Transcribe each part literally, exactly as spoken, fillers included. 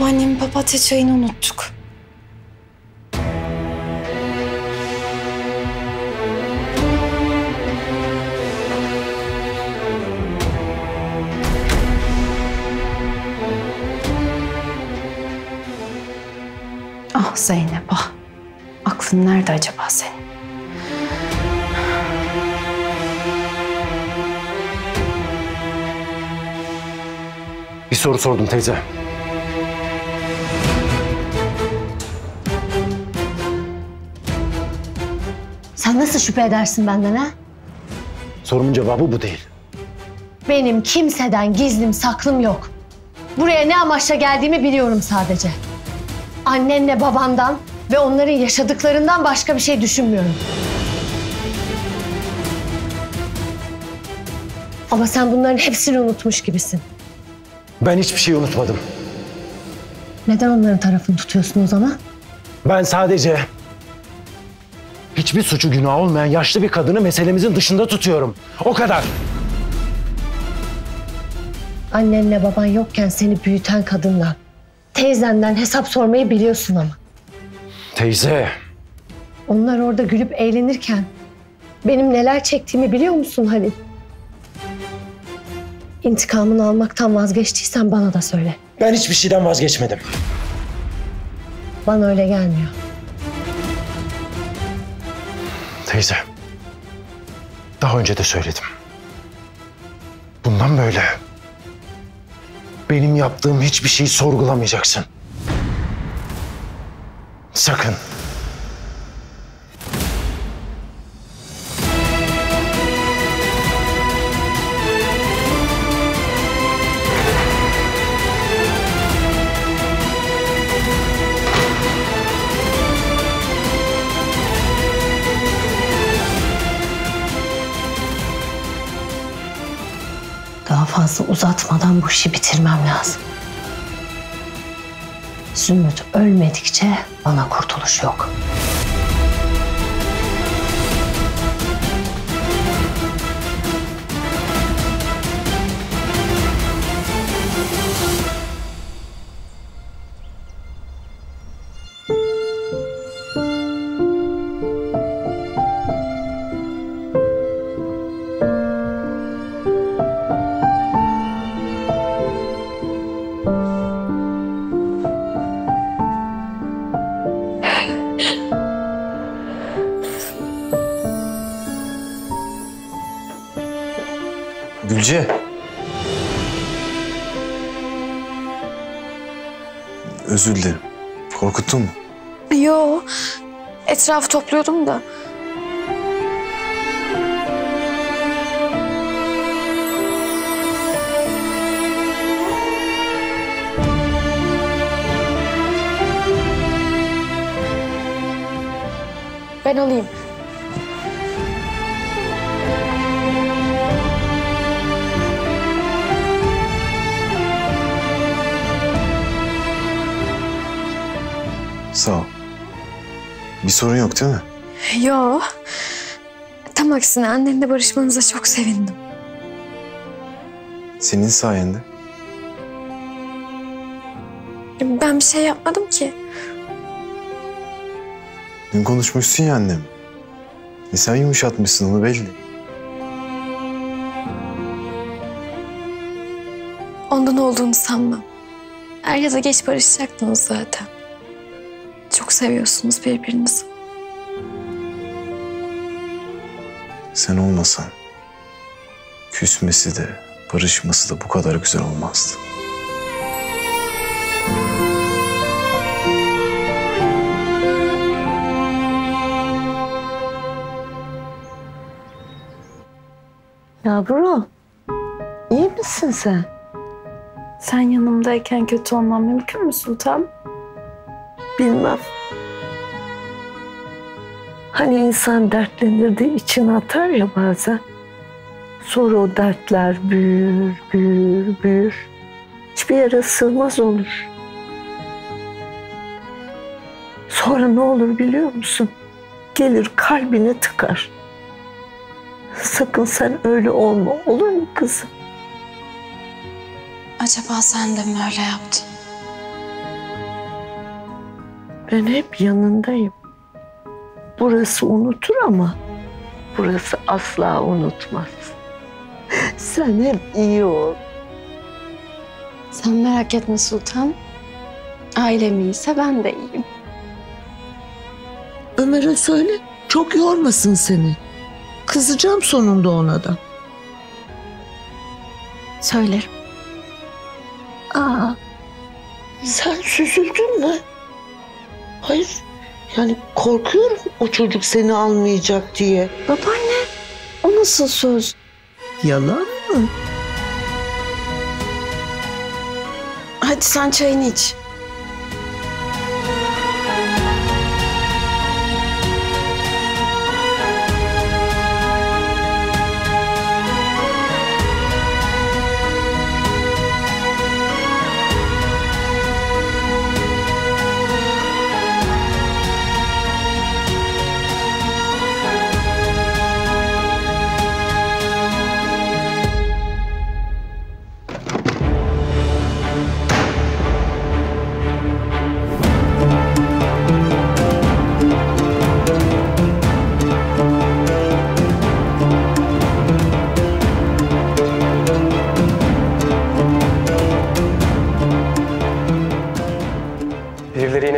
Babaannemin papatya çayını unuttuk. Ah Zeynep ah. Aklın nerede acaba senin? Bir soru sordum teyze. Sen nasıl şüphe edersin benden ha? Sorumun cevabı bu değil. Benim kimseden gizlim saklım yok. Buraya ne amaçla geldiğimi biliyorum sadece. Annenle babandan ve onların yaşadıklarından başka bir şey düşünmüyorum. Ama sen bunların hepsini unutmuş gibisin. Ben hiçbir şey unutmadım. Neden onların tarafını tutuyorsun o zaman? Ben sadece hiçbir suçu günahı olmayan yaşlı bir kadını meselemizin dışında tutuyorum. O kadar. Annenle baban yokken seni büyüten kadınla teyzenden hesap sormayı biliyorsun ama. Teyze. Onlar orada gülüp eğlenirken benim neler çektiğimi biliyor musun Halil? İntikamını almaktan vazgeçtiysen bana da söyle. Ben hiçbir şeyden vazgeçmedim. Bana öyle gelmiyor. Teyze, daha önce de söyledim. Bundan böyle benim yaptığım hiçbir şeyi sorgulamayacaksın. Sakın. Daha fazla uzatmadan bu işi bitirmem lazım. Zümrüt ölmedikçe bana kurtuluş yok. Gülce. Özür dilerim. Korkuttun mu? Yo. Etrafı topluyordum da. Ben alayım. Sağ ol. Bir sorun yok değil mi? Yo. Tam aksine annenle barışmanıza çok sevindim. Senin sayende. Ben bir şey yapmadım ki. Dün konuşmuşsun ya annem. E sen yumuşatmışsın onu belli. Ondan olduğunu sanmam. Er ya da geç barışacaktınız zaten. Çok seviyorsunuz birbirinizi. Sen olmasan küsmesi de barışması da bu kadar güzel olmazdı. Yavrum, iyi misin sen? Sen yanımdayken kötü olmam mümkün mü Sultan? Bilmem. Hani insan dertlenir de içine atar ya bazen. Sonra o dertler büyür, büyür, büyür. Hiçbir yere sığmaz olur. Sonra ne olur biliyor musun? Gelir kalbine tıkar. Sakın sen öyle olma, olur mu kızım? Acaba sen de mi öyle yaptın? Ben hep yanındayım. Burası unutur ama burası asla unutmaz. Sen hep iyi ol. Sen merak etme Sultan. Ailem iyiyse ben de iyiyim. Ömer'e söyle, çok yormasın seni. Kızacağım sonunda ona da. Söylerim. Aa, sen süzüldün mü? Hayır, yani korkuyorum o çocuk seni almayacak diye. Babaanne, o nasıl söz? Yalan mı? Hadi sen çayını iç.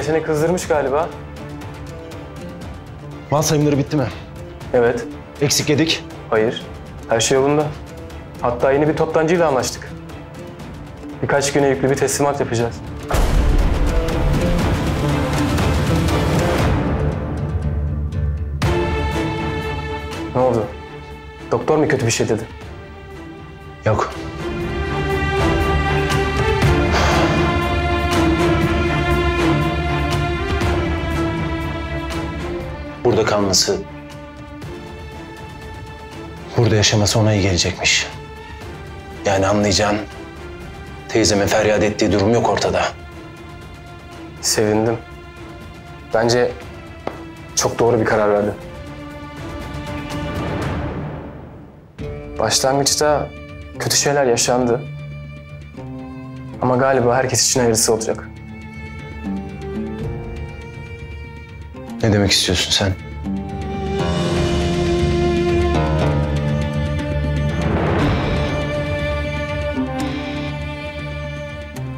Seni kızdırmış galiba. Mal sayımları bitti mi? Evet. Eksik yedik? Hayır. Her şey yolunda. Hatta yeni bir toptancıyla anlaştık. Birkaç güne yüklü bir teslimat yapacağız. Ne oldu? Doktor mu kötü bir şey dedi? Yok. Burada kalması, burada yaşaması ona iyi gelecekmiş. Yani anlayacağın, teyzemin feryat ettiği durum yok ortada. Sevindim. Bence çok doğru bir karar verdim. Başlangıçta kötü şeyler yaşandı. Ama galiba herkes için hayırlısı olacak. Ne demek istiyorsun sen?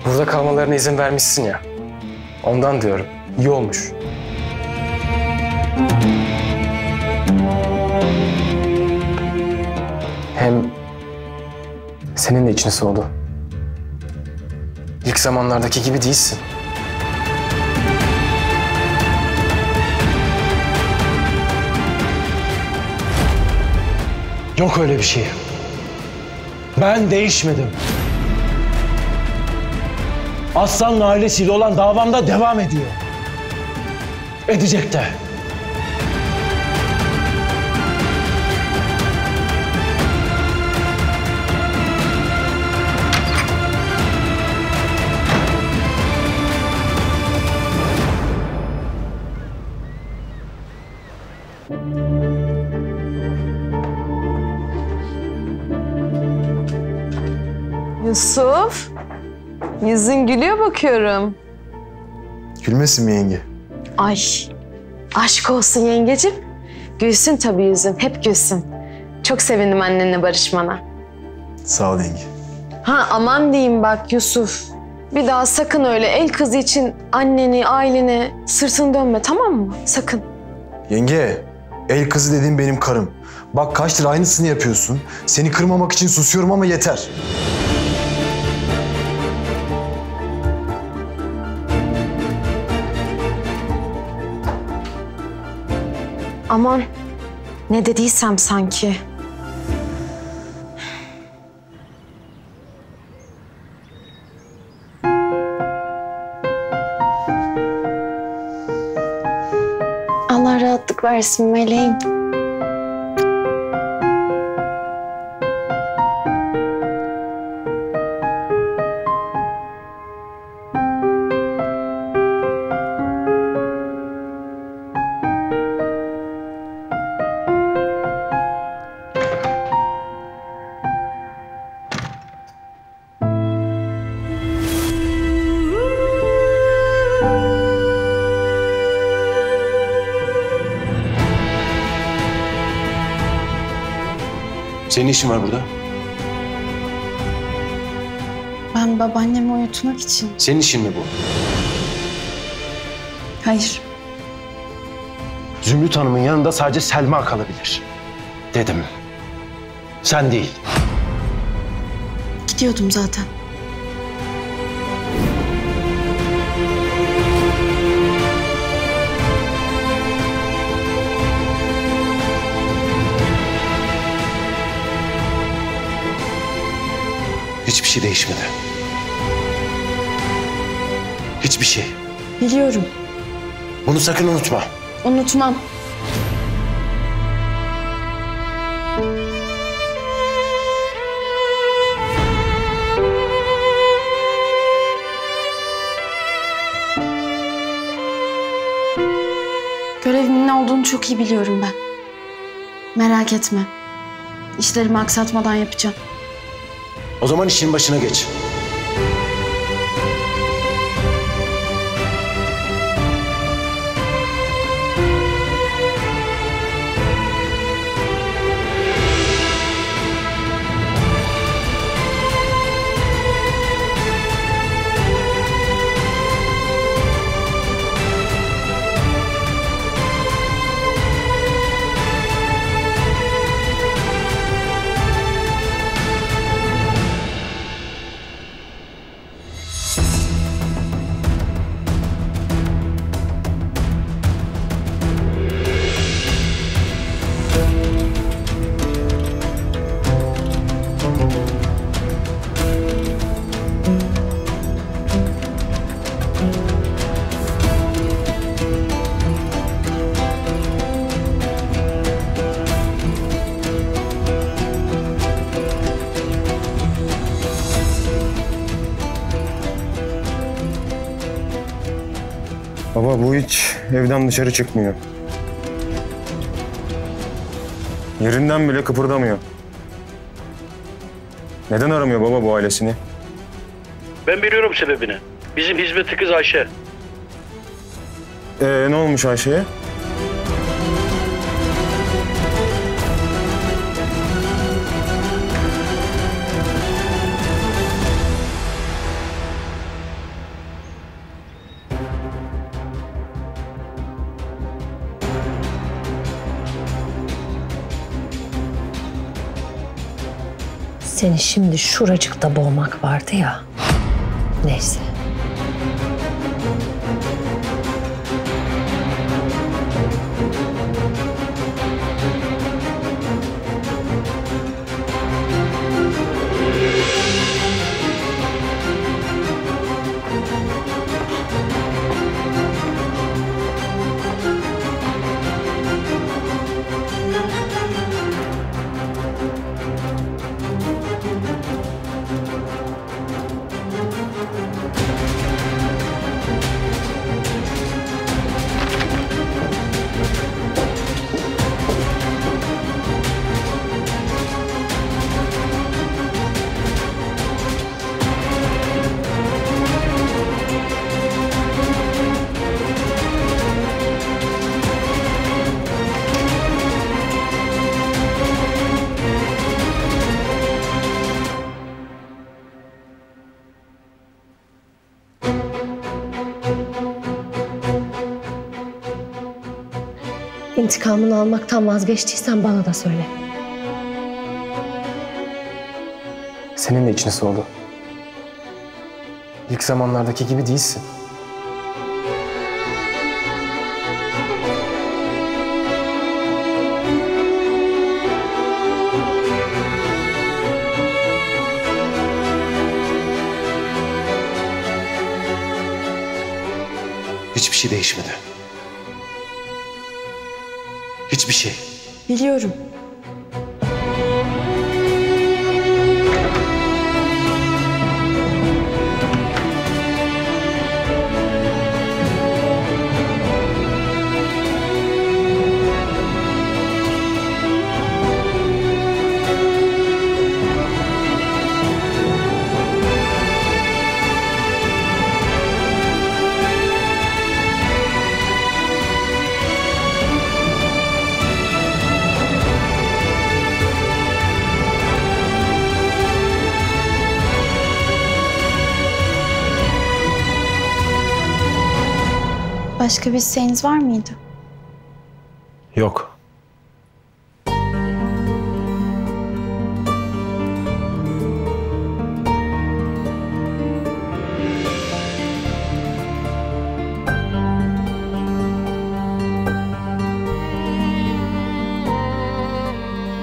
Burada kalmalarına izin vermişsin ya. Ondan diyorum. İyi olmuş. Hem senin de içini soğudu. İlk zamanlardaki gibi değilsin. Yok öyle bir şey. Ben değişmedim. Aslan'la ailesiyle olan davamda devam ediyor. Edecek de. Yusuf, yüzün gülüyor bakıyorum. Gülmesin mi yenge? Ay, aşk olsun yengeciğim. Gülsün tabii yüzün, hep gülsün. Çok sevindim annenle barışmana. Sağ ol yenge. Ha aman diyeyim bak Yusuf. Bir daha sakın öyle el kızı için anneni, aileni sırtını dönme, tamam mı? Sakın. Yenge, el kızı dediğin benim karım. Bak kaç lira aynısını yapıyorsun. Seni kırmamak için susuyorum ama yeter. Aman, ne dediysem sanki. Allah rahatlık versin meleğim. Senin işin var burada. Ben babaannemi uyutmak için. Senin işin mi bu? Hayır. Zümrüt Hanım'ın yanında sadece Selma kalabilir. Dedim. Sen değil. Gidiyordum zaten. Hiçbir şey değişmedi. Hiçbir şey. Biliyorum. Bunu sakın unutma. Unutmam. Görevimin ne olduğunu çok iyi biliyorum ben. Merak etme. İşlerimi aksatmadan yapacağım. O zaman işin başına geç. Baba bu hiç evden dışarı çıkmıyor. Yerinden bile kıpırdamıyor. Neden aramıyor baba bu ailesini? Ben biliyorum sebebini. Bizim hizmetçi kız Ayşe. Ee, ne olmuş Ayşe'ye? Seni şimdi şuracıkta boğmak vardı ya. Neyse. İntikamını almaktan vazgeçtiysen bana da söyle. Senin de içine soğudu. İlk zamanlardaki gibi değilsin. Hiçbir şey değişmedi. Hiçbir şey. Biliyorum. Başka bir isteğiniz var mıydı? Yok.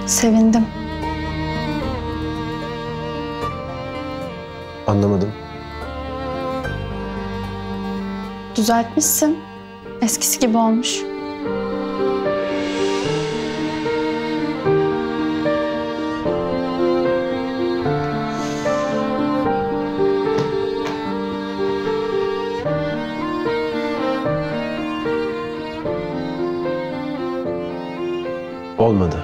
Sevindim. Anlamadım. Düzeltmişsin. Eskisi gibi olmuş. Olmadı.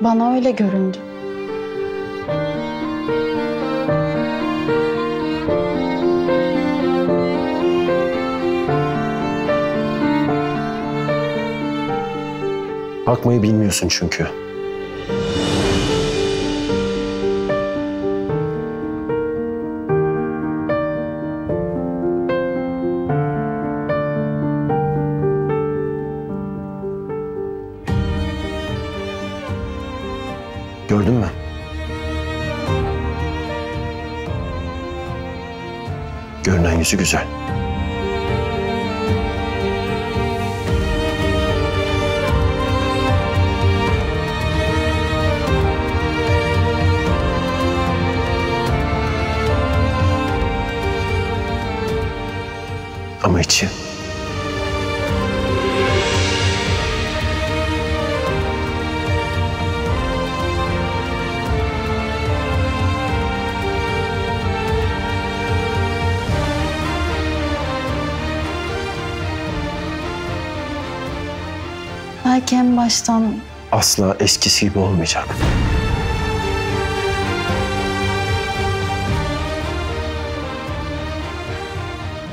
Bana öyle göründü. Bakmayı bilmiyorsun çünkü. Gördün mü? Görünen yüzü güzel. Ama içi... Belki en baştan... Asla eskisi gibi olmayacak.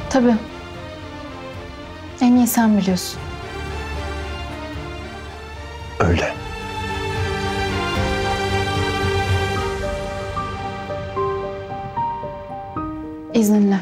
Tabii. En iyi sen biliyorsun. Öyle. İzninle.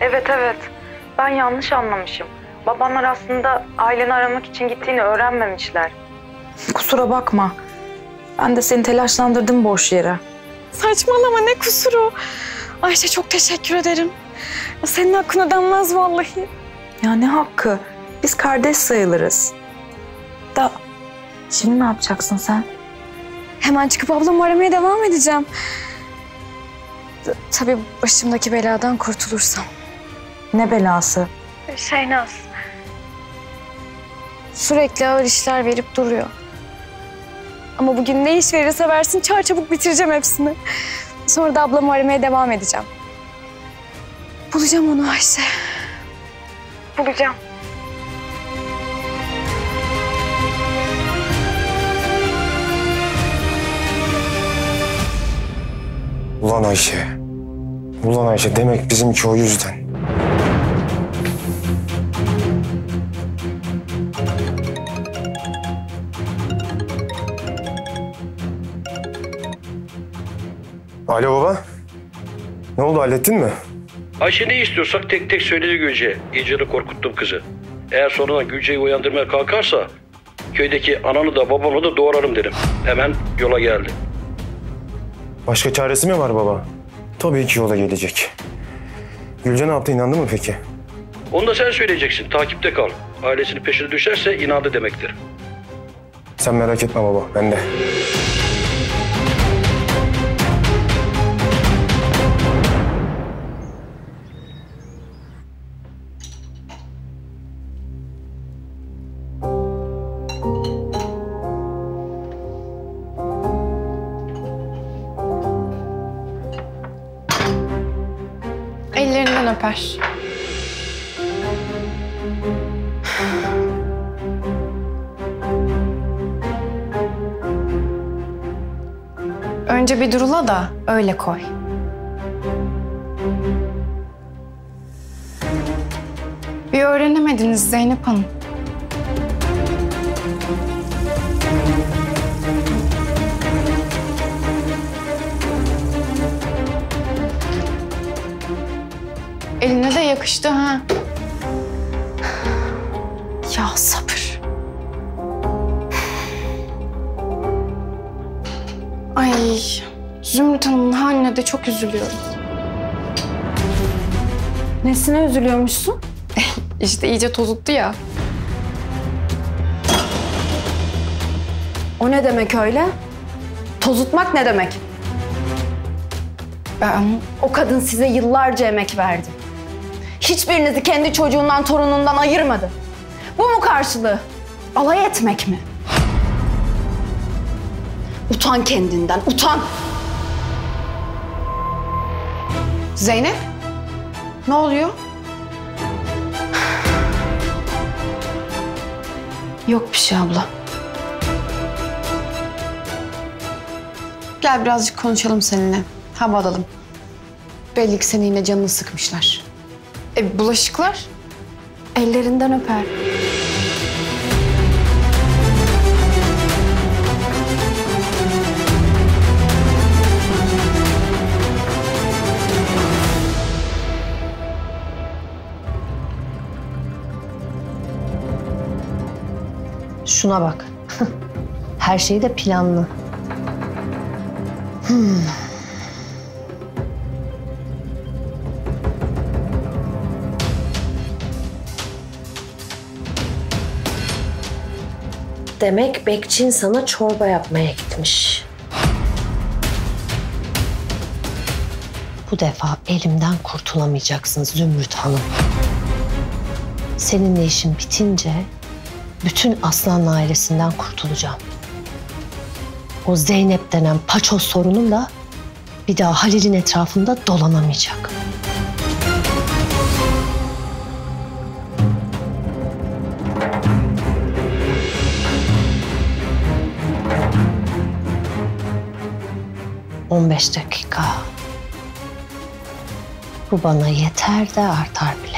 Evet evet. Ben yanlış anlamışım. Babamlar aslında aileni aramak için gittiğini öğrenmemişler. Kusura bakma. Ben de seni telaşlandırdım boş yere. Saçmalama, ne kusuru. Ayşe, çok teşekkür ederim. Senin hakkına denmez vallahi. Ya ne hakkı? Biz kardeş sayılırız. Da şimdi ne yapacaksın sen? Hemen çıkıp ablamı aramaya devam edeceğim. Tabii başımdaki beladan kurtulursam. Ne belası? Şeynaz. Sürekli ağır işler verip duruyor. Ama bugün ne iş verirse versin çarçabuk bitireceğim hepsini. Sonra da ablamı aramaya devam edeceğim. Bulacağım onu Ayşe. Bulacağım. Ulan Ayşe. Ulan Ayşe, demek bizimki o yüzden. Alo baba. Ne oldu, hallettin mi? Ayşe ne istiyorsak tek tek söyledi Gülce. İyice korkuttum kızı. Eğer sonradan Gülce'yi uyandırmaya kalkarsa köydeki ananı da babanı da doğrarım dedim. Hemen yola geldi. Başka çaresi mi var baba? Tabii ki yola gelecek. Gülce ne yaptı, inandı mı peki? Onu da sen söyleyeceksin. Takipte kal. Ailesinin peşine düşerse inandı demektir. Sen merak etme baba, ben de. Ellerinden öper. Önce bir durula da öyle koy. Bir öğrenemediniz Zeynep Hanım. Eline de yakıştı ha. Ya sabır. Ay, Zümrüt Hanım'ın haline de çok üzülüyorum. Nesine üzülüyormuşsun? İşte iyice tozuttu ya. O ne demek öyle? Tozutmak ne demek? Ben... O kadın size yıllarca emek verdi. Hiçbirinizi kendi çocuğundan, torunundan ayırmadı. Bu mu karşılığı? Alay etmek mi? Utan kendinden, utan! Zeynep, ne oluyor? Yok bir şey abla. Gel birazcık konuşalım seninle, hava alalım. Belli ki seni yine canını sıkmışlar. E bulaşıklar? Ellerinden öper. Şuna bak. Her şey de planlı. Hmm. Demek bekçin sana çorba yapmaya gitmiş. Bu defa elimden kurtulamayacaksın Zümrüt Hanım. Seninle işin bitince bütün Aslan'ın ailesinden kurtulacağım. O Zeynep denen paçoz sorunumla bir daha Halil'in etrafında dolanamayacak. on beş dakika. Bu bana yeter de artar bile.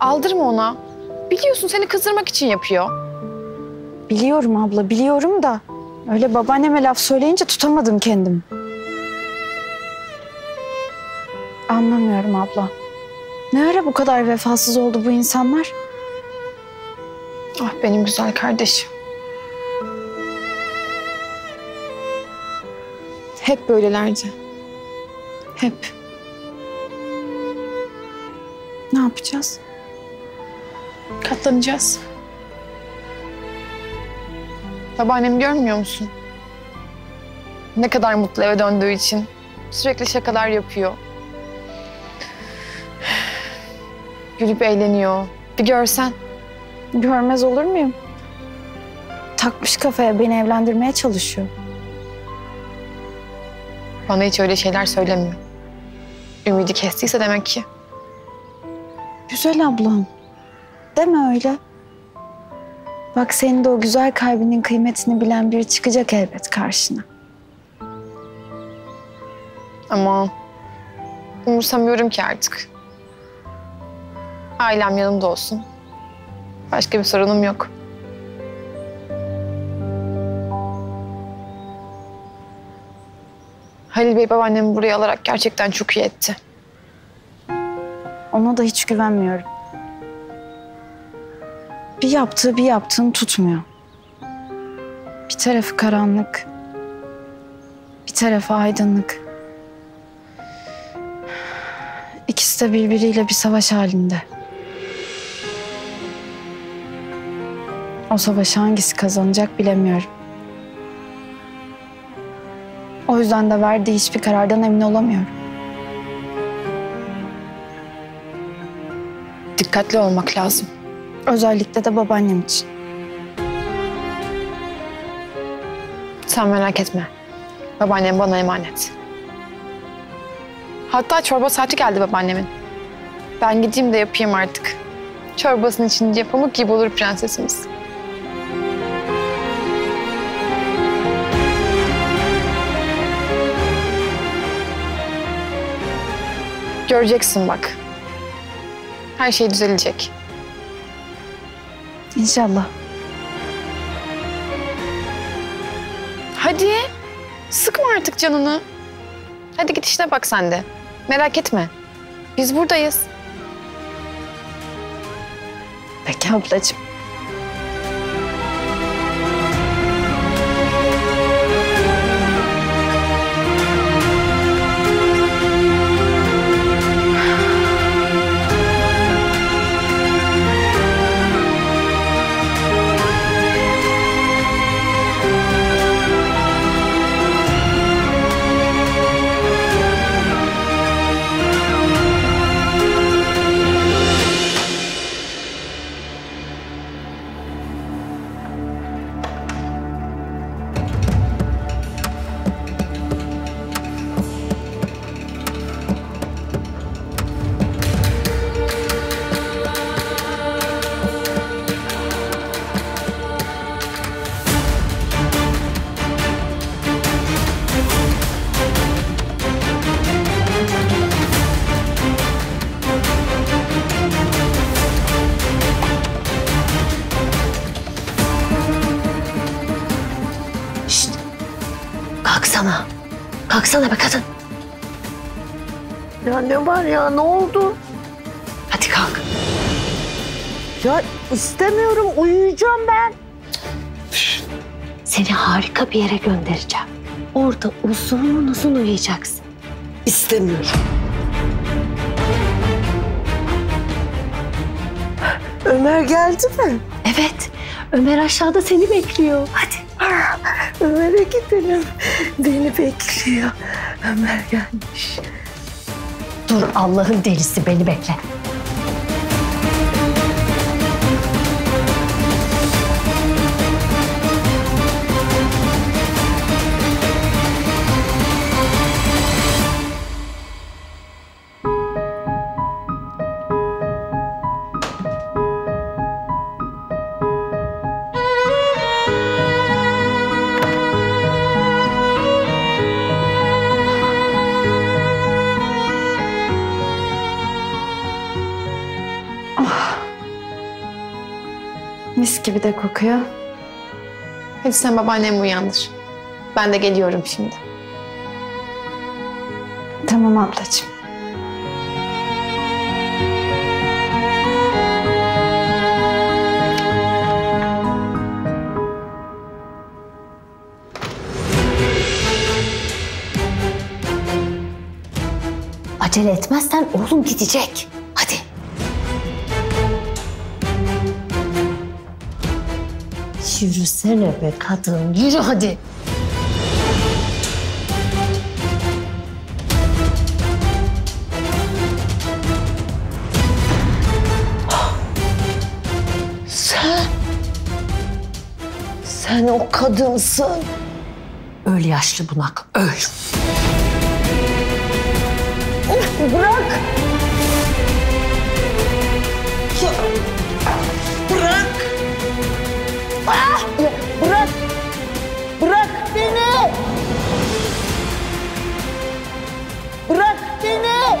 Aldırma ona. Biliyorsun seni kızdırmak için yapıyor. Biliyorum abla, biliyorum da öyle babaanneme laf söyleyince tutamadım kendimi. Anlamıyorum abla. Ne ara bu kadar vefasız oldu bu insanlar? Ah benim güzel kardeşim. Hep böylelerdi. Hep. Ne yapacağız? Katlanacağız. Babaannemi görmüyor musun? Ne kadar mutlu eve döndüğü için. Sürekli şakalar yapıyor. Gülüp eğleniyor. Bir görsen. Görmez olur muyum? Takmış kafaya, beni evlendirmeye çalışıyor. Bana hiç öyle şeyler söylemiyor. Ümidi kestiyse demek ki. Güzel ablam. Deme öyle. Bak senin de o güzel kalbinin kıymetini bilen biri çıkacak elbet karşına. Ama umursamıyorum ki artık. Ailem yanımda olsun. Başka bir sorunum yok. Halil Bey babaannemi buraya alarak gerçekten çok iyi etti. Ona da hiç güvenmiyorum. Bir yaptığı bir yaptığını tutmuyor. Bir tarafı karanlık, bir tarafı aydınlık. İkisi de birbiriyle bir savaş halinde. O savaşı hangisi kazanacak bilemiyorum. O yüzden de verdiği hiçbir karardan emin olamıyorum. Dikkatli olmak lazım. Özellikle de babaannem için. Sen merak etme. Babaannem bana emanet. Hatta çorba saati geldi babaannemin. Ben gideyim de yapayım artık. Çorbasının içince pamuk gibi olur prensesimiz. Göreceksin bak. Her şey düzelecek. İnşallah. Hadi. Sıkma artık canını. Hadi git işine bak sen de. Merak etme. Biz buradayız. Peki ablacığım. Kalksana. Kalksana be kadın. Ya ne var ya? Ne oldu? Hadi kalk. Ya istemiyorum. Uyuyacağım ben. Seni harika bir yere göndereceğim. Orada uzun uzun uyuyacaksın. İstemiyorum. Ömer geldi mi? Evet. Ömer aşağıda seni bekliyor. Hadi. Ömer'e gidelim. Beni bekliyor. Ömer gelmiş. Dur Allah'ın delisi, beni bekle. Mis gibi de kokuyor. Hadi sen babaannemi uyandır. Ben de geliyorum şimdi. Tamam ablacığım. Acele etmezsen oğlum gidecek. Hadi. Yürüsene be kadın, yürü hadi. Sen... Sen o kadınsın. Öl yaşlı bunak, öl. Of, bırak! Ya, bırak! Ah! Bırak! Bırak beni! Bırak beni!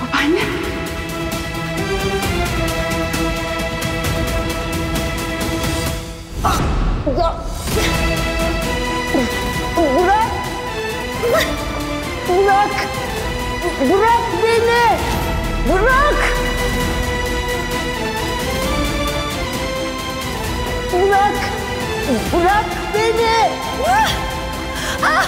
Babaanne! Ah! Ya! Bırak! Bırak! Bırak beni! Bırak! Bırak! Bırak! Bırak beni! Ah! Ah!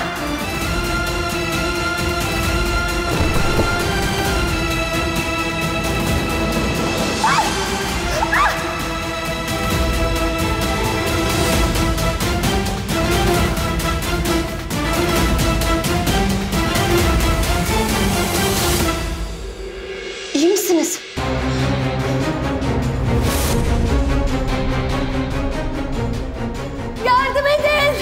İyi misiniz? Yardım edin!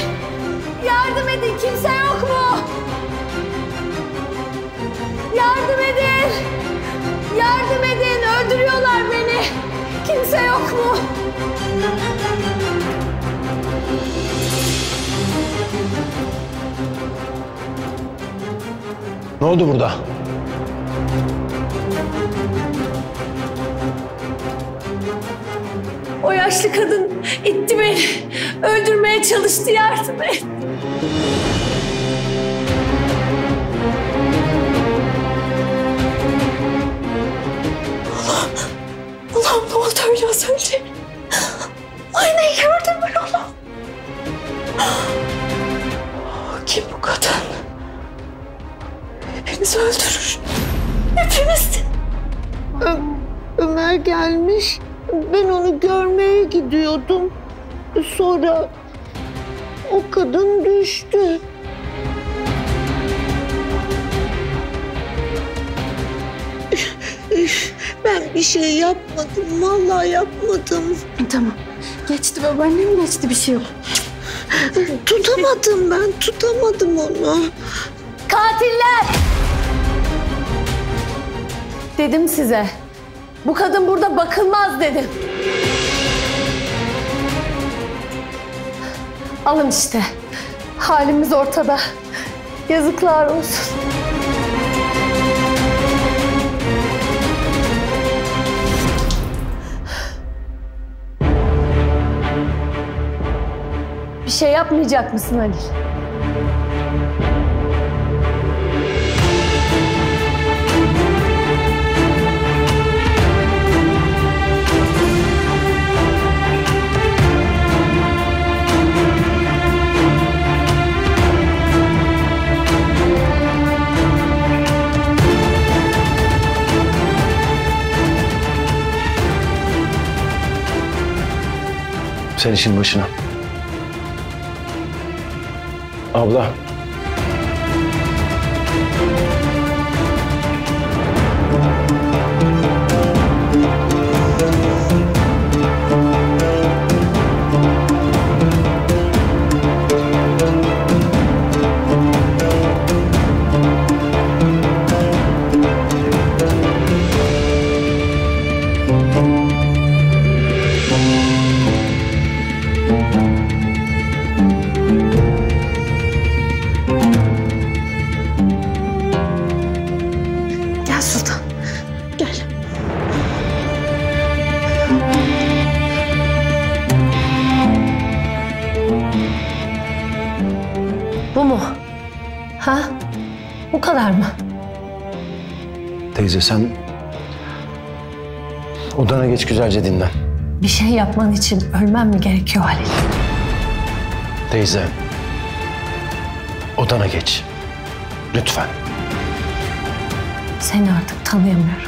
Yardım edin! Kimse yok mu? Yardım edin! Yardım edin! Öldürüyorlar beni! Kimse yok mu? Ne oldu burada? O yaşlı kadın itti beni. Öldürmeye çalıştı, yardım et. Allah'ım. Allah'ım ne oldu öyle az önce? Aynayı gördüm ben onu. Kim bu kadın? Hepinizi öldürür. Hepimiz. Ö Ömer gelmiş. Ben onu görmeye gidiyordum. Sonra o kadın düştü. Ben bir şey yapmadım. Vallahi yapmadım. Tamam. Geçti babaannem, geçti, bir şey yok. Tutamadım ben. Tutamadım onu. Katiller! Dedim size. Bu kadın burada bakılmaz dedim. Alın işte. Halimiz ortada. Yazıklar olsun. Bir şey yapmayacak mısın Halil? Sen işin başına. Abla. Ha? Bu kadar mı? Teyze sen odana geç, güzelce dinlen. Bir şey yapman için ölmem mi gerekiyor Halil? Teyze, odana geç. Lütfen. Seni artık tanıyamıyorum.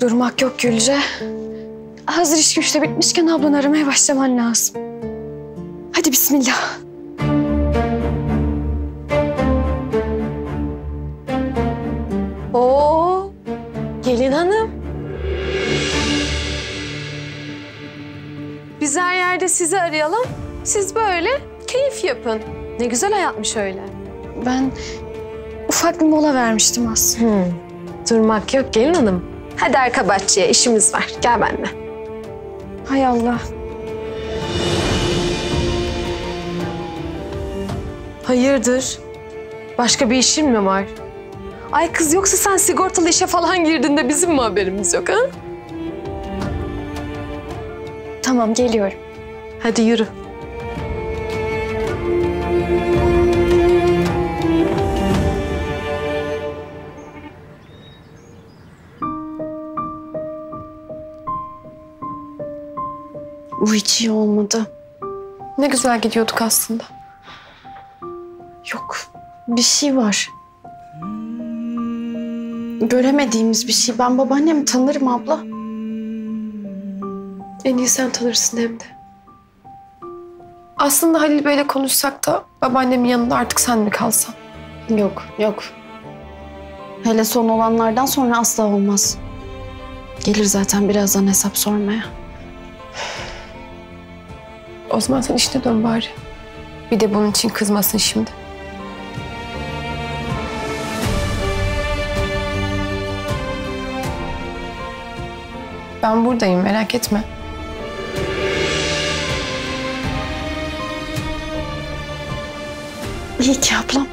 Durmak yok Gülce. Hazır iş güçte bitmişken ablanı aramaya başlaman lazım. Hadi bismillah. Oo, gelin hanım. Biz her yerde sizi arayalım. Siz böyle keyif yapın. Ne güzel hayatmış öyle. Ben ufak bir mola vermiştim aslında. Hmm. Durmak yok gelin hanım. Hadi arka bahçeye, işimiz var. Gel benimle. Hay Allah. Hayırdır? Başka bir işin mi var? Ay kız, yoksa sen sigortalı işe falan girdin de bizim mi haberimiz yok ha? Tamam, geliyorum. Hadi yürü. Bu hiç iyi olmadı. Ne güzel gidiyorduk aslında. Yok, bir şey var. Göremediğimiz bir şey. Ben babaannemi tanırım abla. En iyi sen tanırsın hem de. Aslında Halil Bey'le konuşsak da babaannemin yanında artık sen mi kalsan? Yok, yok. Hele son olanlardan sonra asla olmaz. Gelir zaten birazdan hesap sormaya. O zaman sen işine dön bari. Bir de bunun için kızmasın şimdi. Ben buradayım, merak etme. İyi ki ablam.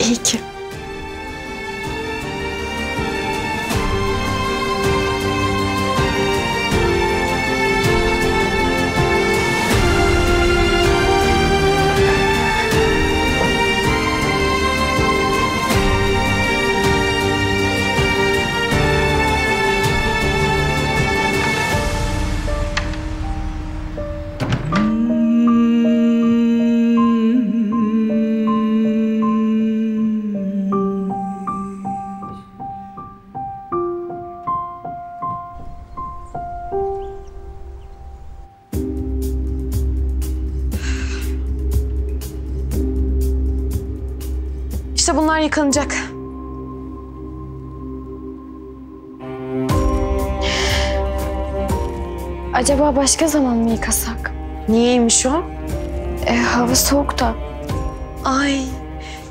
İyi ki. İşte bunlar yıkanacak. Acaba başka zaman mı yıkasak? Niyeymiş o? E, hava soğuk da. Ay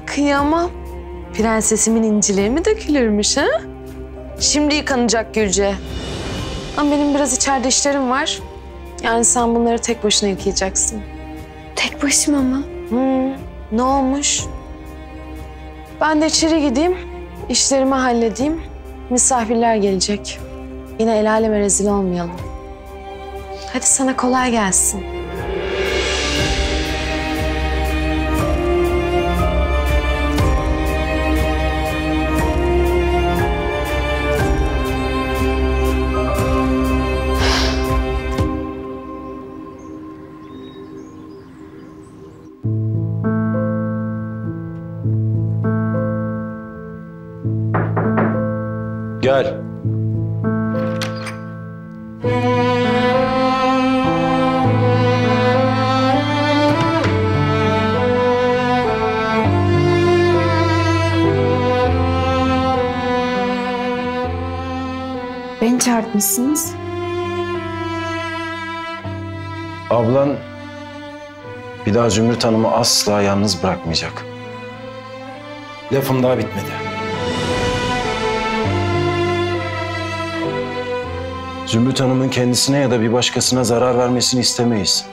kıyamam. Prensesimin incileri mi dökülürmüş ha? Şimdi yıkanacak Gülce. Ama benim biraz içeride işlerim var. Yani sen bunları tek başına yıkayacaksın. Tek başıma mı? Hmm, ne olmuş? Ben de içeri gideyim, işlerimi halledeyim. Misafirler gelecek. Yine el aleme rezil olmayalım. Hadi sana kolay gelsin. Gel. Beni çağırtmışsınız. Ablan bir daha Zümrüt Hanım'ı asla yalnız bırakmayacak. Lafım daha bitmedi. Zümrüt Hanım'ın kendisine ya da bir başkasına zarar vermesini istemeyiz.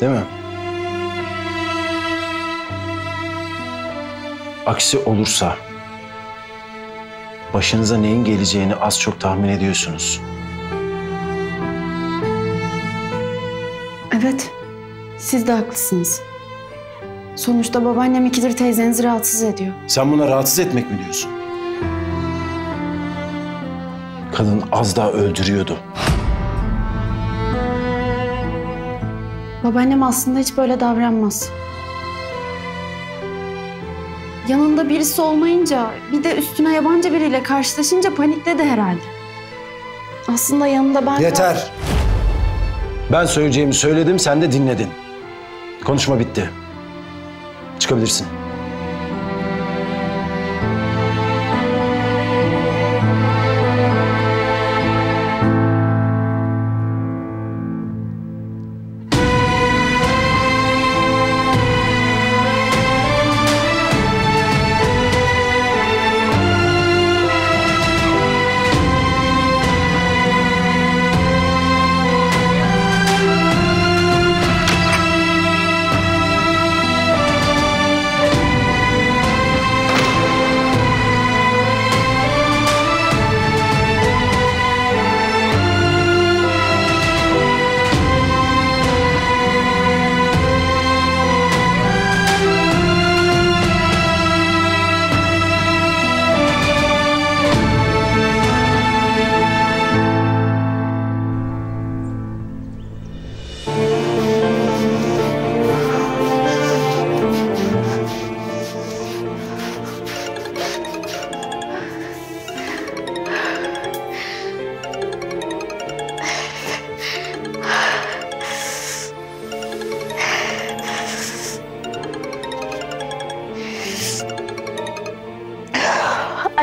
Değil mi? Aksi olursa başınıza neyin geleceğini az çok tahmin ediyorsunuz. Evet. Siz de haklısınız. Sonuçta babaannem ikidir teyzenizi rahatsız ediyor. Sen buna rahatsız etmek mi diyorsun? Kadın az daha öldürüyordu. Babaannem aslında hiç böyle davranmaz. Yanında birisi olmayınca, bir de üstüne yabancı biriyle karşılaşınca panikledi herhalde. Aslında yanında ben... Yeter! Var. Ben söyleyeceğimi söyledim, sen de dinledin. Konuşma bitti. Çıkabilirsin.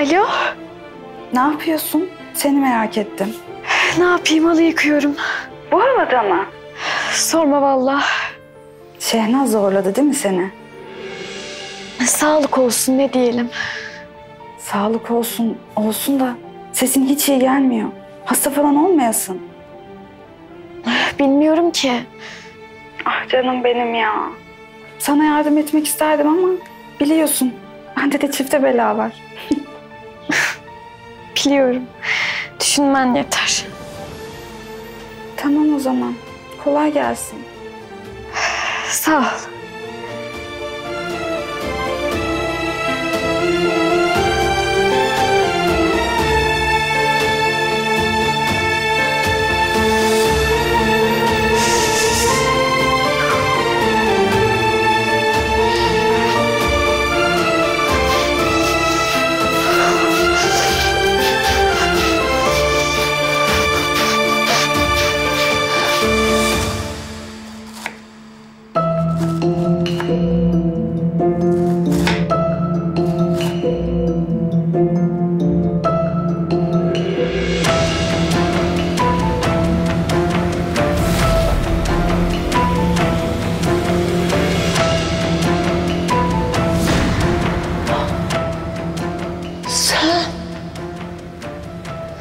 Alo. Ne yapıyorsun? Seni merak ettim. Ne yapayım, halı yıkıyorum. Zorladı ama. Sorma vallahi. Şehnaz zorladı değil mi seni? Sağlık olsun, ne diyelim. Sağlık olsun, olsun da sesin hiç iyi gelmiyor. Hasta falan olmayasın. Bilmiyorum ki. Ah canım benim ya. Sana yardım etmek isterdim ama biliyorsun bende de çifte bela var. Biliyorum. Düşünmen yeter. Tamam o zaman. Kolay gelsin. Sağ ol.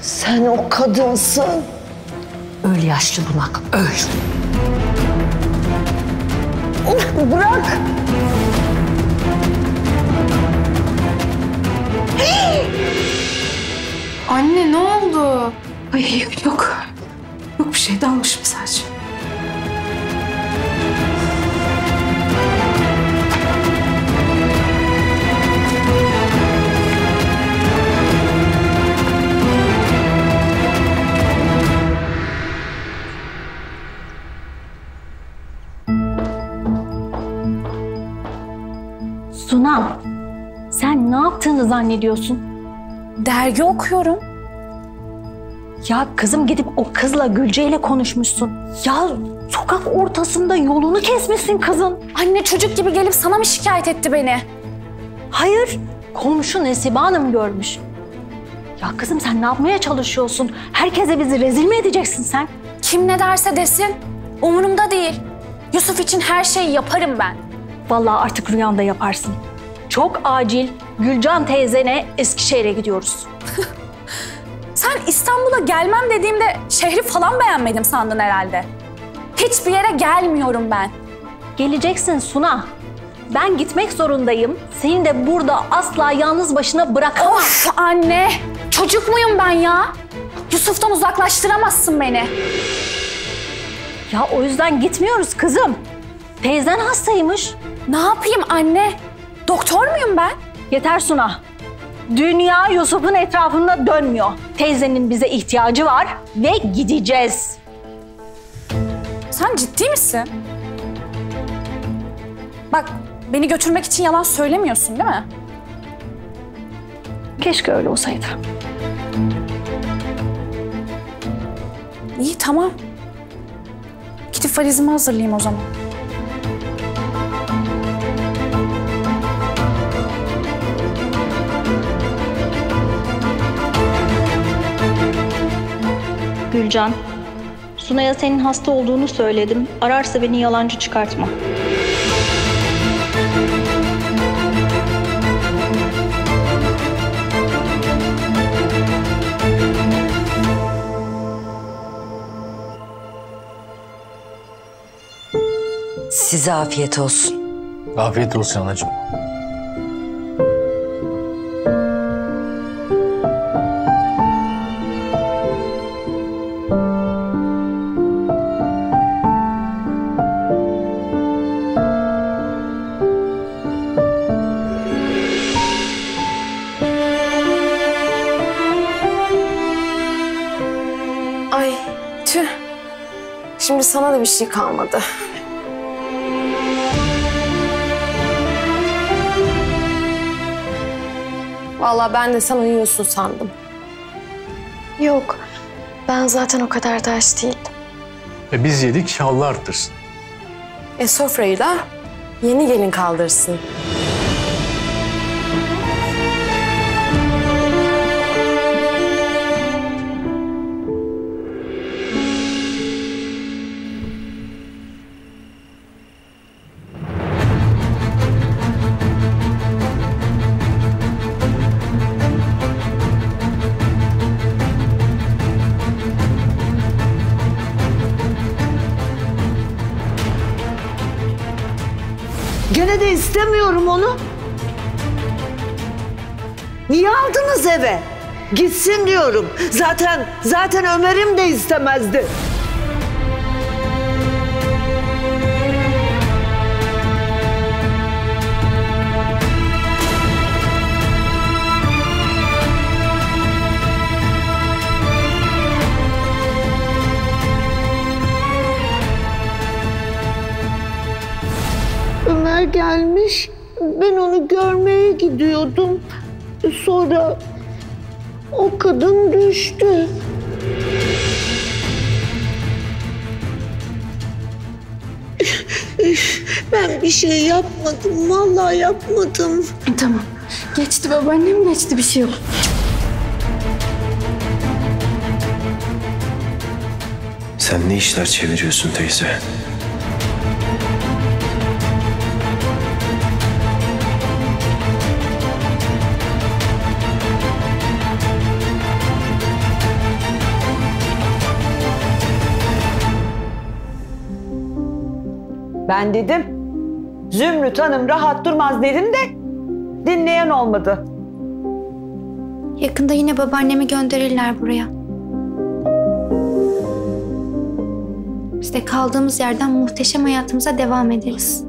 Sen o kadınsın. Öl yaşlı bunak, öl. Bırak! Hey! Anne ne oldu? Ay yok yok. Yok bir şey, dalmışım sadece. Suna, sen ne yaptığını zannediyorsun? Dergi okuyorum. Ya kızım, gidip o kızla, Gülce'yle konuşmuşsun. Ya sokak ortasında yolunu kesmişsin kızın. Anne çocuk gibi gelip sana mı şikayet etti beni? Hayır, komşu Nesibe Hanım görmüş. Ya kızım sen ne yapmaya çalışıyorsun? Herkese bizi rezil mi edeceksin sen? Kim ne derse desin, umurumda değil. Yusuf için her şeyi yaparım ben. Vallahi artık rüyanda yaparsın. Çok acil Gülcan teyzene Eskişehir'e gidiyoruz. Sen İstanbul'a gelmem dediğimde şehri falan beğenmedim sandın herhalde. Hiçbir yere gelmiyorum ben. Geleceksin Suna. Ben gitmek zorundayım. Seni de burada asla yalnız başına bırakamam. Of anne! Çocuk muyum ben ya? Yusuf'tan uzaklaştıramazsın beni. Ya o yüzden gitmiyoruz kızım. Teyzen hastaymış. Ne yapayım anne? Doktor muyum ben? Yeter Suna. Dünya Yusuf'un etrafında dönmüyor. Teyzenin bize ihtiyacı var ve gideceğiz. Sen ciddi misin? Bak, beni götürmek için yalan söylemiyorsun değil mi? Keşke öyle olsaydı. İyi, tamam. Gidip valizimi hazırlayayım o zaman. Gülcan, Suna'ya senin hasta olduğunu söyledim. Ararsa beni yalancı çıkartma. Size afiyet olsun. Afiyet olsun anacığım. Şimdi sana da bir şey kalmadı. Vallahi ben de sen uyuyorsun sandım. Yok, ben zaten o kadar da aç değildim. E biz yedik, Allah arttırsın. E sofrayı da yeni gelin kaldırsın. Gene de istemiyorum onu. Niye aldınız eve? Gitsin diyorum. Zaten zaten Ömer'im de istemezdi. Ömer gelmiş. Ben onu görmeye gidiyordum. Sonra o kadın düştü. Ben bir şey yapmadım. Vallahi yapmadım. Tamam. Geçti babaannem, geçti, bir şey yok. Sen ne işler çeviriyorsun teyze? Ben dedim, Zümrüt Hanım rahat durmaz dedim de dinleyen olmadı. Yakında yine babaannemi gönderirler buraya. Biz de kaldığımız yerden muhteşem hayatımıza devam ederiz.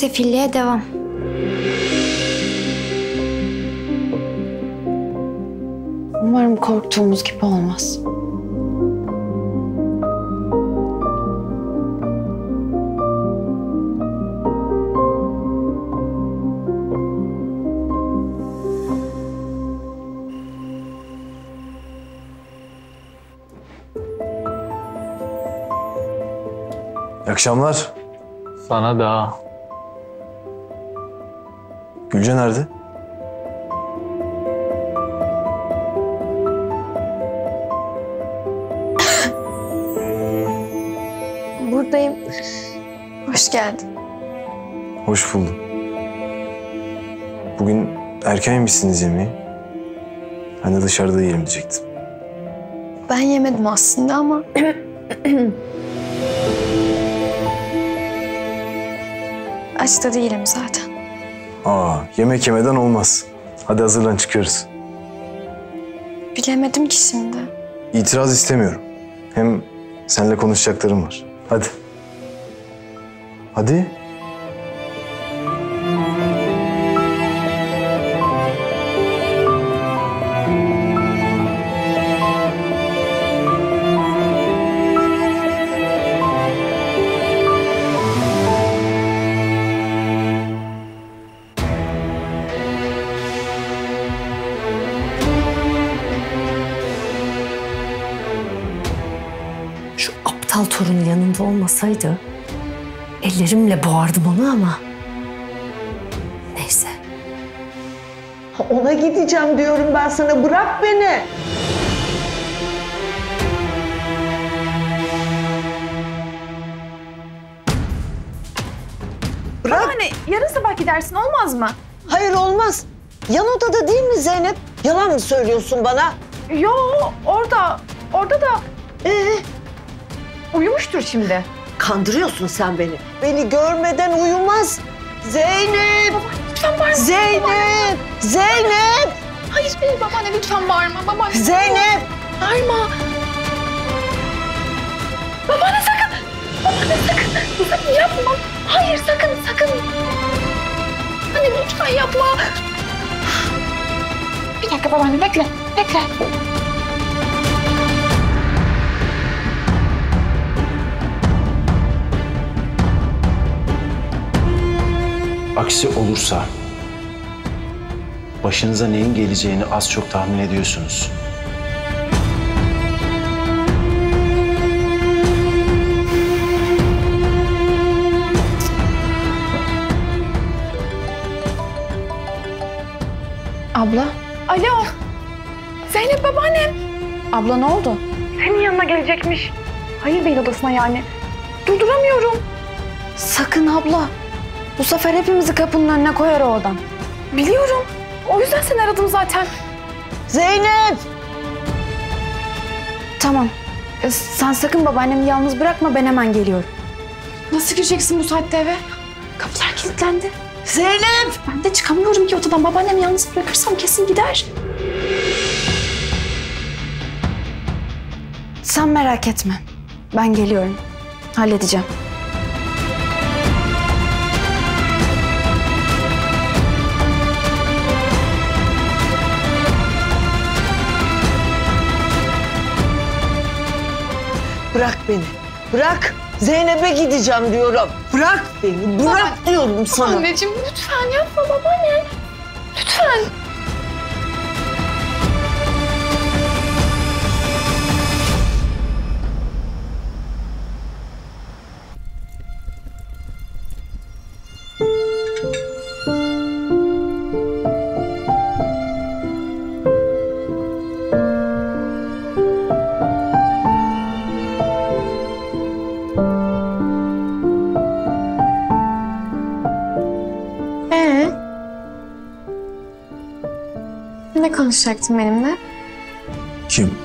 Sefilliğe devam. Umarım korktuğumuz gibi olmaz. İyi akşamlar. Sana da. Gülce nerede? Buradayım. Hoş geldin. Hoş buldum. Bugün erken yemişsiniz yemeği. Hani dışarıda yiyelim diyecektim. Ben yemedim aslında ama... Aç da değilim zaten. Aa, yemek yemeden olmaz. Hadi hazırlan, çıkıyoruz. Bilemedim ki şimdi. İtiraz istemiyorum. Hem seninle konuşacaklarım var. Hadi. Hadi. Torun yanında olmasaydı ellerimle boğardım onu ama neyse. Ona gideceğim diyorum ben sana, bırak beni. Bırak. Babaanne, yarın sabah gidersin, olmaz mı? Hayır, olmaz. Yan odada değil mi Zeynep? Yalan mı söylüyorsun bana? Yo, orada, orada da. Ee? Uyumuştur şimdi. Kandırıyorsun sen beni. Beni görmeden uyumaz. Zeynep! Baba, lütfen bağırma. Zeynep! Babaanne. Zeynep! Hayır değil babaanne, lütfen bağırma. Babaanne. Zeynep! Bağırma. Babaanne sakın! Babaanne sakın! Sakın yapma. Hayır, sakın, sakın. Anne lütfen yapma. Bir dakika babaanne, bekle, bekle. Aksi olursa başınıza neyin geleceğini az çok tahmin ediyorsunuz. Abla. Alo. Zeynep babaannem. Abla, ne oldu? Senin yanına gelecekmiş. Hayır değil odasına yani. Durduramıyorum. Sakın abla. Bu sefer hepimizi kapının önüne koyar o adam. Biliyorum. O yüzden seni aradım zaten. Zeynep! Tamam. Sen sakın babaannemi yalnız bırakma. Ben hemen geliyorum. Nasıl gireceksin bu saatte eve? Kapılar kilitlendi. Zeynep! Ben de çıkamıyorum ki odadan. Babaannemi yalnız bırakırsam kesin gider. Sen merak etme. Ben geliyorum. Halledeceğim. Bırak beni. Bırak. Zeynep'e gideceğim diyorum. Bırak beni. Bırak baba, diyorum sana. Anneciğim lütfen yapma babaanne. Lütfen. Ne konuşacaktın benimle? Kim?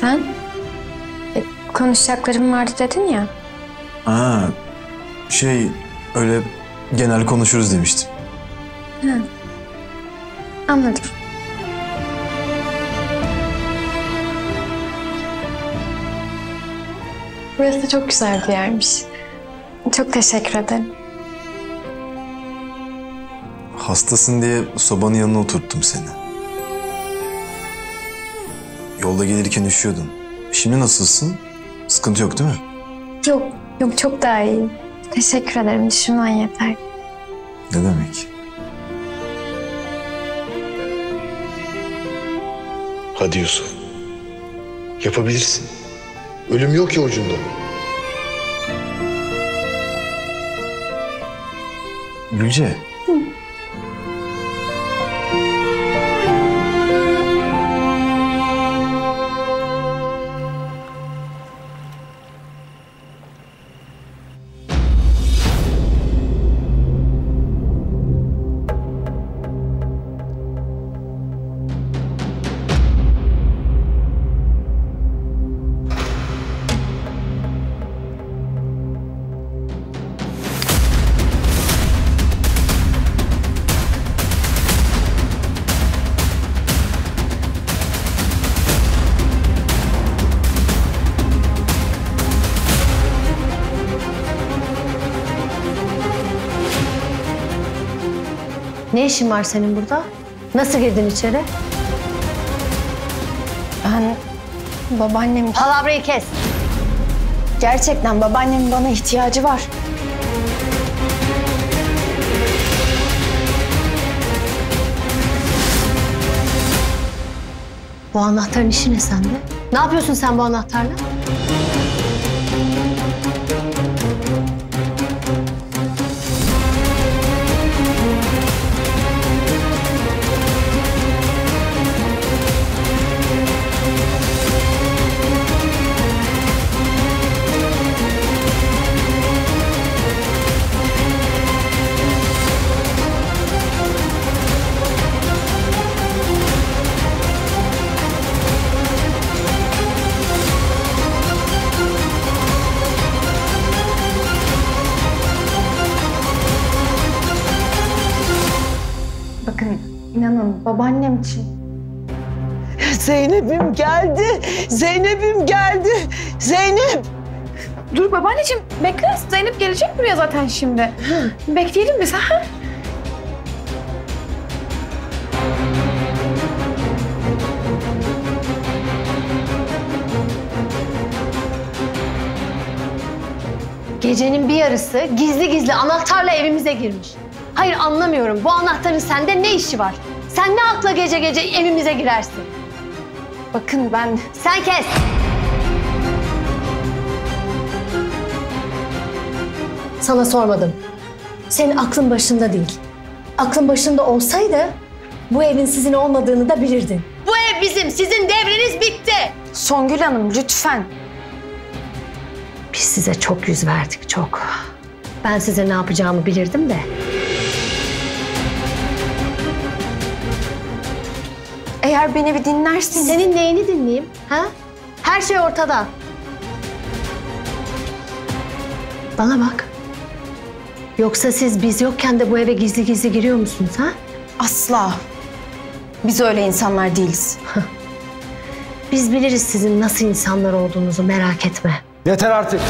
Sen. E, konuşacaklarım vardı dedin ya. Aa, şey öyle genel konuşuruz demiştim. Hı. Anladım. Burası da çok güzel bir yermiş. Çok teşekkür ederim. Hastasın diye sobanın yanına oturttum seni. Yolda gelirken üşüyordun. Şimdi nasılsın? Sıkıntı yok değil mi? Yok, yok çok daha iyiyim. Teşekkür ederim, düşünmen yeter. Ne demek? Hadi Yusuf. Yapabilirsin. Ölüm yok ya ucunda. Gülce. Hı. Ne işin var senin burada? Nasıl girdin içeri? Ben babaannem... Palavrayı kes! Gerçekten babaannemin bana ihtiyacı var. Bu anahtarın işi ne sende? Ne yapıyorsun sen bu anahtarla? Bakın, inanın babaannem için. Zeynep'im geldi, Zeynep'im geldi, Zeynep! Dur babaanneciğim, bekle. Zeynep gelecek buraya zaten şimdi. Hı. Bekleyelim biz, ha? Gecenin bir yarısı gizli gizli anahtarla evimize girmiş. Hayır anlamıyorum. Bu anahtarın sende ne işi var? Sen ne akla gece gece evimize girersin? Bakın ben... Sen kes! Sana sormadım. Senin aklın başında değil. Aklın başında olsaydı bu evin sizin olmadığını da bilirdin. Bu ev bizim. Sizin devriniz bitti. Songül Hanım lütfen. Biz size çok yüz verdik çok. Ben size ne yapacağımı bilirdim de. Eğer beni bir dinlersin... Senin neyini dinleyeyim? Ha? Her şey ortada. Bana bak. Yoksa siz biz yokken de bu eve gizli gizli giriyor musunuz ha? Asla. Biz öyle insanlar değiliz. Biz biliriz sizin nasıl insanlar olduğunuzu, merak etme. Yeter artık.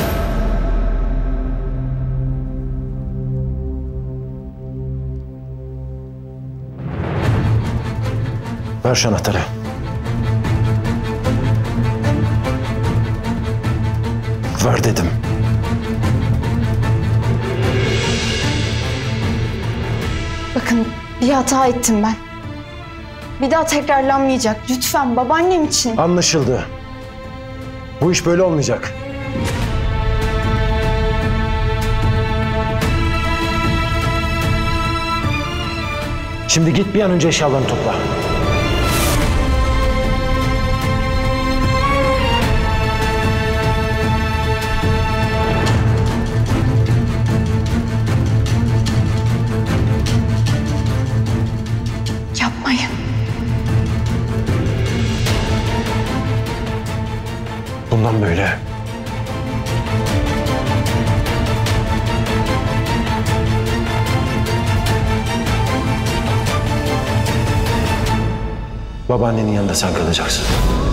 Ver şu anahtarı. Ver dedim. Bakın bir hata ettim ben. Bir daha tekrarlanmayacak. Lütfen babaannem için. Anlaşıldı. Bu iş böyle olmayacak. Şimdi git bir an önce eşyalarını topla. Bundan böyle babaannenin yanında sen kalacaksın.